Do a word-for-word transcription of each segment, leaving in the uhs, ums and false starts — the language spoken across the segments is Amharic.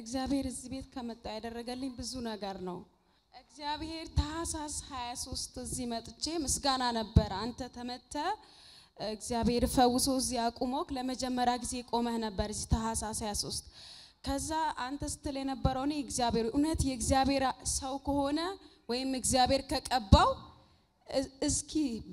እግዚአብሔር እዚህ ቤት ከመጣ ያደረገልኝ ብዙ ነገር ነው እግዚአብሔር ታሳስ ሀያ ሶስት እዚህ መጥቼ ምስጋና ነበር አንተ ተመተ እግዚአብሔር ፈውሶ እዚህ አቁሞክ ለመጀመሪያ ጊዜ ቆመህ ነበር እዚህ ታሳስ ሀያ ሶስት ከዛ አንተ ስትል የነበረው ነው እግዚአብሔር እውነት የእግዚአብሔር ሰው ከሆነ ወይም እግዚአብሔር ከቀባው እስኪ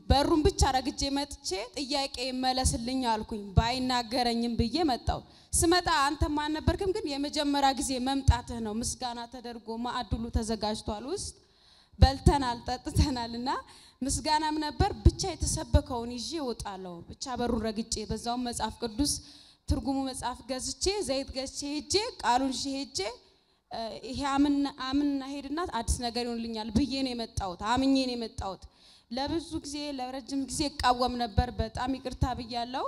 በሩን ብቻ ረግጄ መጥቼ ጥያቄ መለስልኝ አልኩኝ ባይናገረኝም ብዬ መጣው ስመጣ አንተ ማን ነበርክም ግን የመጀመሪያ ጊዜ መምጣትህ ነው ምስጋና ተደርጎ ማአድሉ ተዘጋጅቷል ውስጥ በልተናል ጠጥተናልና ምስጋናም ነበር ብቻ የተሰበከውን ይዤ ወጣለው ብቻ በሩን ረግጬ በዛው መጽሐፍ ቅዱስ ትርጉሙ መጽሐፍ ገዝቼ ዘይት ገዝቼ ሄጄ ቃሉን ሄጄ ይሄ አምና አምና ሄድና አዲስ ነገር ይሆንልኛል ብዬ ነው የመጣሁት አምኜ ነው የመጣሁት ለብዙ ጊዜ ለረጅም ጊዜ ቃወም ነበር በጣም ይቅርታ ብያለሁ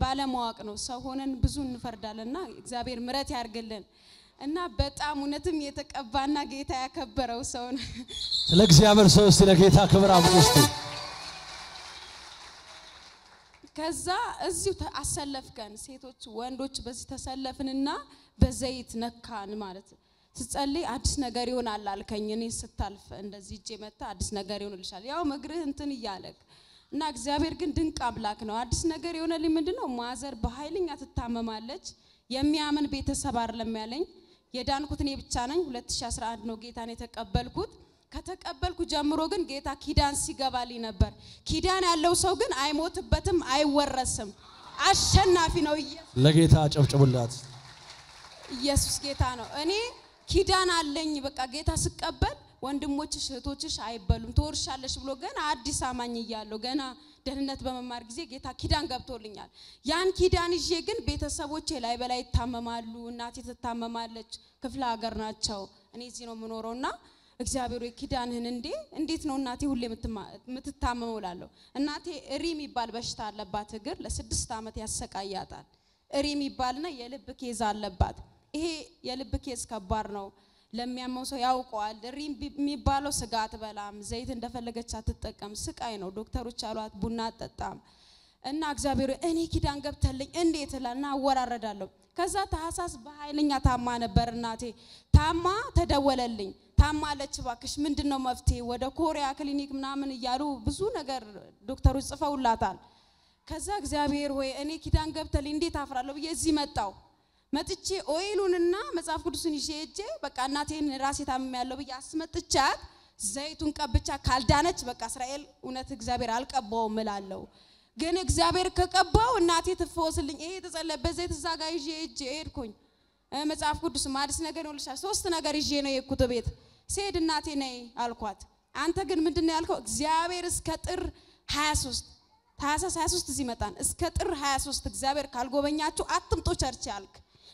ባለማወቅ ነው ሰው ሆነን ብዙ እንፈርዳለና እግዚአብሔር ምረት ያርግልን እና በጣም እነተም የተቀባና ጌታ ያከበረው ሰው ነው ስለ እግዚአብሔር ሰው ስለ ጌታ ክብር አብስቱ ከዛ እዚው ተሰለፍከን ሴቶች ወንዶች በዚህ ተሰለፍንና በዘይት ነካን ማለት ስትጸልይ አዲስ ነገር ይሆናል አልከኝ እኔ ስታልፍ እንደዚህ እጄ መጣ አዲስ ነገር ይሆንልሻል ያው መግርህ እንትን ይያለክ እና እግዚአብሔር ግን ድንቅ አምላክ ነው አዲስ ነገር ይሆነልኝ ምንድነው ማዘር በኃይልኛ ተታመማለች የሚያምን ቤተሰብ አይደለም ያለኝ የዳንኩት እኔ ብቻ ነኝ ሁለት ሺህ አስራ አንድ ነው ጌታን የተቀበልኩት ከተቀበልኩ ጀምሮ ግን ጌታ ኪዳን ሲገባልኝ ነበር ኪዳን ያለው ሰው ግን አይሞትበትም አይወረስም አሸናፊ ነው ለጌታ ጨብጭቡላት ኢየሱስ ጌታ ነው እኔ ኪዳን አለኝ በቃ ጌታ ስቀበል ወንድሞችሽ እህቶችሽ አይበሉም ተወርሻለሽ ብሎ ገና አዲስ አማኝ ይያለው ገና ደህነት በመማር ጊዜ ጌታ ኪዳን ገብቶልኛል ያን ኪዳን ይዤ ግን ቤተሰቦቼ ላይ በላይ ታመማሉ እናቴ ተታመማለች ክፍለ ሀገር ናቸው እኔ እዚህ ነው ምኖርውና እግዚአብሔር ኪዳንህን እንዴ እንዴት ነው እናቴ ሁሌ ምትታመመውላለሁ እናቴ ሪም ይባል በሽታ አለባት እግር ለስድስት አመት ያሰቃያታል ሪም ይባልና የልብ ኬዝ አለባት ይሄ የልብ ኬዝ ከባድ ነው ለሚያመው ሰው ያውቀዋል ሪም የሚባለው ስጋት በላም ዘይት እንደፈለገች አትጠቀም ስቃይ ነው ዶክተሮች አሏት ቡና አትጠጣም እና እግዚአብሔር እኔ ኪዳን ገብተልኝ እንዴት ላና ወራረዳለሁ ከዛ ታሐሳስ በኃይልኛ ታማ ነበር እናቴ ታማ ተደወለልኝ ታማለች ባክሽ ምንድነው መፍቴ ወደ ኮሪያ ክሊኒክ ምናምን ይያሉ ብዙ ነገር ዶክተሮች ጽፈውላታል ከዛ እግዚአብሔር ሆይ እኔ ኪዳን ገብተልኝ እንዴት አፍራለሁ በየዚህ መጣው መጥቼ ኦይሉንና መጽሐፍ ቅዱስን ይዤጄ በቃ እናቴን ራሴ ታምሚያለሁ በያስመጥቻት ዘይቱን ቀብቻ ካልዳነች በቃ እስራኤል ኡነት እግዚአብሔር አልቀባው ምላለው ግን እግዚአብሔር ከቀባው እናቴ ተፈወስልኝ ይሄ ተጸለበ ዘይት ዛጋ ይዤጄ ሄድኩኝ መጽሐፍ ቅዱስ ማድስ ነገር ወልሻ ሶስት ነገር ይዤ ነው የኩት ቤት ሴድ እናቴ ነይ አልኳት አንተ ግን ምንድነው ያልከው እግዚአብሔር እስከ ጥር ሀያ ሶስት ታሳስ ሀያ ሶስት እዚህ መጣን እስከ ጥር ሀያ ሶስት እግዚአብሔር ካልጎበኛችሁ አትምጡ ቸርች ያልክ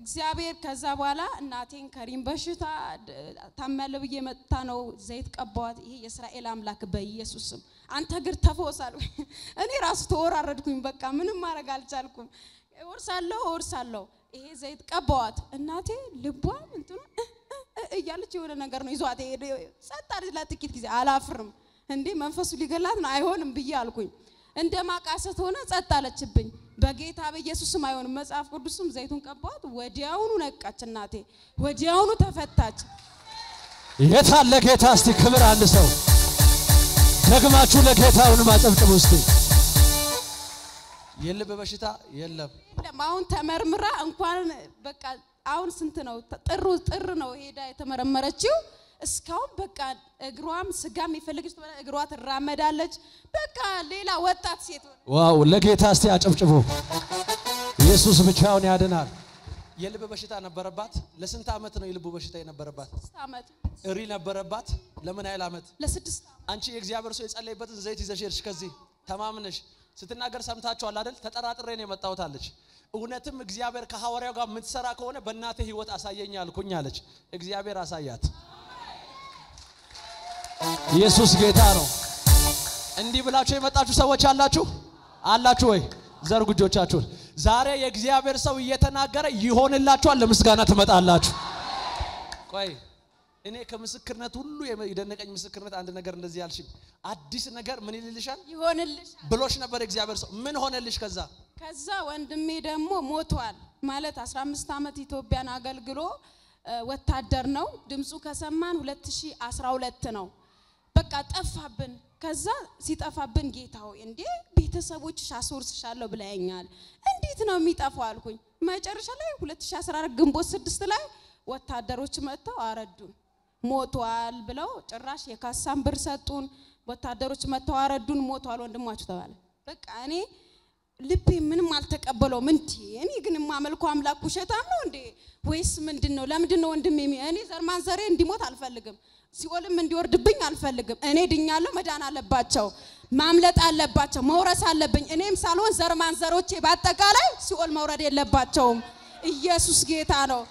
እግዚአብሔር ከዛ በኋላ እናቴን ከሪም በሽታ ታመለው እየመጣ ነው ዘይት ቀባዋት ይሄ የእስራኤል አምላክ በኢየሱስም አንተ ግር ተፈወሳል እኔ ራስ ተወራረድኩኝ በቃ ምንም ማረግ አልቻልኩም ወርሳለሁ ወርሳለሁ ይሄ ዘይት ቀባዋት እናቴ ልቧን እንትኑ እያለች የሆነ ነገር ነው ይዟት ሄደ ሰጣሪ ለጥቂት ጊዜ አላፍርም እንዴ መንፈሱ ሊገላት ነው አይሆንም በያልኩኝ እንደማቃሰት ሆነ ጸጣለችብኝ በጌታ በኢየሱስም አይሆንም መጽሐፍ ቅዱስም ዘይቱን ቀባውት ወዲያውኑ ነቃች እናቴ ወዲያውኑ ተፈታች የታለ ጌታ እስቲ ክብር አንድ ሰው ደግማችሁ ለጌታውን ማጠብጥቡ እስቲ የልብ በሽታ የለም አሁን ተመርምራ እንኳን በቃ አሁን ስንት ነው ጥሩ ጥሩ ነው ሄዳ የተመረመረችው እስካሁን በቃ እግሯም ስጋም ይፈልግሽ ተባለ እግሯ ተራመዳለች በቃ ሌላ ወጣት ሴት ዋው ለጌታ እስቲ አጨብጭቡ ኢየሱስ ብቻውን ያድናል የልብ በሽታ ነበረባት ለስንት አመት ነው የልብ በሽታ የነበረባት ስድስት አመት እሪ ነበረባት ለምን ያህል አመት ለስድስት አመት አንቺ የእግዚአብሔር ሰው የጸለይበትን ዘይት ይዘሽርሽ ከዚህ ተማምነሽ ስትናገር ሰምታችኋል አይደል ተጠራጥሬ ነው የመጣውታለች እውነትም እግዚአብሔር ከሐዋርያው ጋር ምትሰራ ከሆነ በእናቴ ህይወት አሳየኛል ኩኛለች እግዚአብሔር አሳያት ኢየሱስ ጌታ ነው እንዲህ ብላችሁ የመጣችሁ ሰዎች አላችሁ አላችሁ ወይ ዘርጉ እጆቻችሁን ዛሬ የእግዚአብሔር ሰው እየተናገረ ይሆንላችኋል ለምስጋና ተመጣጣላችሁ ቆይ እኔ ከመስክርነት ሁሉ የደነቀኝ መስክርነት አንድ ነገር እንደዚህ ያልሽ አዲስ ነገር ምን ይልልሻል ይሆንልሽ ብሎሽ ነበር እግዚአብሔር ሰው ምን ሆነልሽ ከዛ ከዛ ወንድሜ ደሞ ሞቷል ማለት አስራ አምስት አመት ኢትዮጵያን አገልግሎ ወታደር ነው ድምጹ ከሰማን ሁለት ሺህ አስራ ሁለት ነው በቃ ጠፋብን ከዛ ሲጠፋብን ጌታው እንዴ ቤተሰቦች ሻሶርስ ሻለው ብለኛል እንዴት ነው የሚጠፋው አልኩኝ መጨረሻ ላይ ሁለት ሺህ አስራ አራት ግንቦት ስድስት ላይ ወታደሮች መጣው አረዱን ሞቷል ብለው ጭራሽ የካሳን ብር ሰጡን ወታደሮች መጣው አረዱን ሞቷል ወንድማችሁ ተባለ በቃ እኔ ልቤ ምንም አልተቀበለው ምንት እኔ ግን ማመልከው አምላክ ውሸታም ነው እንዴ ወይስ ምንድነው ለምንድነው ወንድሜ እኔ ዘርማን ዘሬ እንዲሞት አልፈልግም ሲኦልም እንዲወርድብኝ አልፈልግም እኔ ድኛለሁ መዳን አለባቸው ማምለጥ አለባቸው መውረስ አለብኝ እኔም ሳልሆን ዘርማን ዘሮቼ በአጠቃላይ ሲኦል መውረድ የለባቸውም ኢየሱስ ጌታ ነው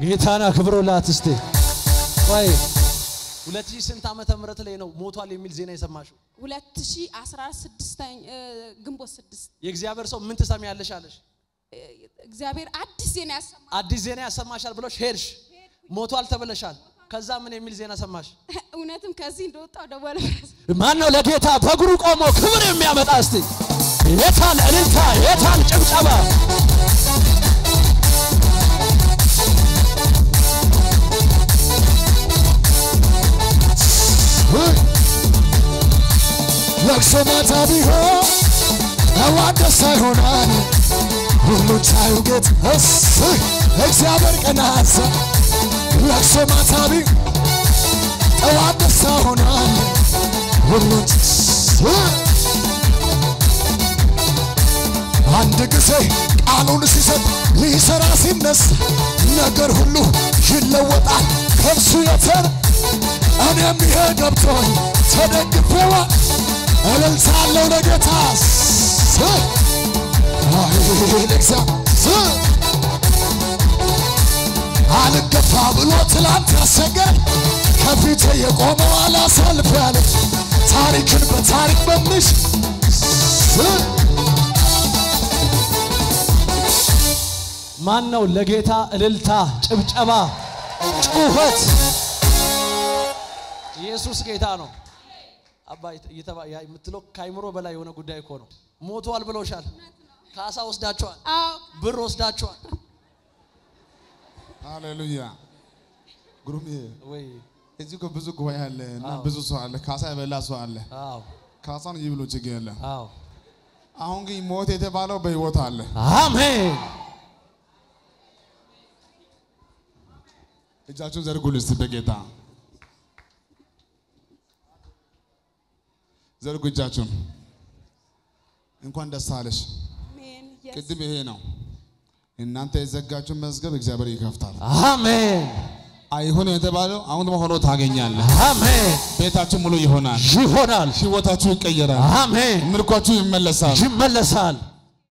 ጌታና ክብሩላት እስቲ ወይ ሁለት ሺህ ስምንት ዓመተ ምህረት ላይ ነው ሞቷል የሚል ዜና የሰማሽው ሁለት ሺህ አስራ ስድስት ግንቦት ስድስት የእግዚአብሔር ሰው ምን ተሰማያለሽ አለሽ እግዚአብሔር አዲስ ዜና ያሰማሽ አዲስ ዜና ያሰማሻል ብሎሽ ሄድሽ ሞቷል ተበለሻል ከዛ ምን የሚል ዜና ሰማሽ እውነትም ከዚህ እንደወጣው ደወለ ማን ነው ለጌታ በእግሩ ቆሞ ክብር የሚያመጣ እስቲ የታን እልልታ የታን ጭብጨባ لكسو ماتابيهو أوادا سايهوناني هلو تايو جيت هسي اكسابر كناسا لكسو ماتابيه أوادا سايهوناني هلو تسي عندك سي قالو نسيسد ليسا راسي الناس نقر هلو يلوط عن خمسو يتر أنا ميهد أبطوني تدك فوا ألم سالو نجتاس هاي نكسا على القفاب الوطلان تسجل كفيته يقوم على سلفان تاريخ بتاريخ بمش ማን ነው ለጌታ እልልታ ጭብጨባ ጩኸት ኢየሱስ ጌታ ነው አባይ ይተባ የምትለው ካይምሮ በላይ የሆነ ጉዳይ እኮ ነው ሞቷል ብለውሻል ካሳ ወስዳቸዋል ብር ወስዳቸዋል ሃሌሉያ ግሩም ወይ እዚህ እኮ ብዙ ጉባኤ አለ እና ብዙ ሰው አለ ካሳ ይበላ ሰው አለ አዎ ካሳን ይብሉ ይችላል አዎ አሁን ግን ሞት የተባለው በህይወት አለ አሜን እጃችሁ ዘርጉልኝ በጌታ ዘርጉ እጃችሁን እንኳን ደስ አለሽ አሜን ቅድም ይሄ ነው እናንተ የዘጋችሁ መዝገብ እግዚአብሔር ይከፍታል አሜን አይሁን የተባለው አሁን ሆኖ ታገኛለህ አሜን ቤታችሁ ሙሉ ይሆናል ይሆናል ህይወታችሁ ይቀየራል አሜን ምርኮቹ ይመለሳል ይመለሳል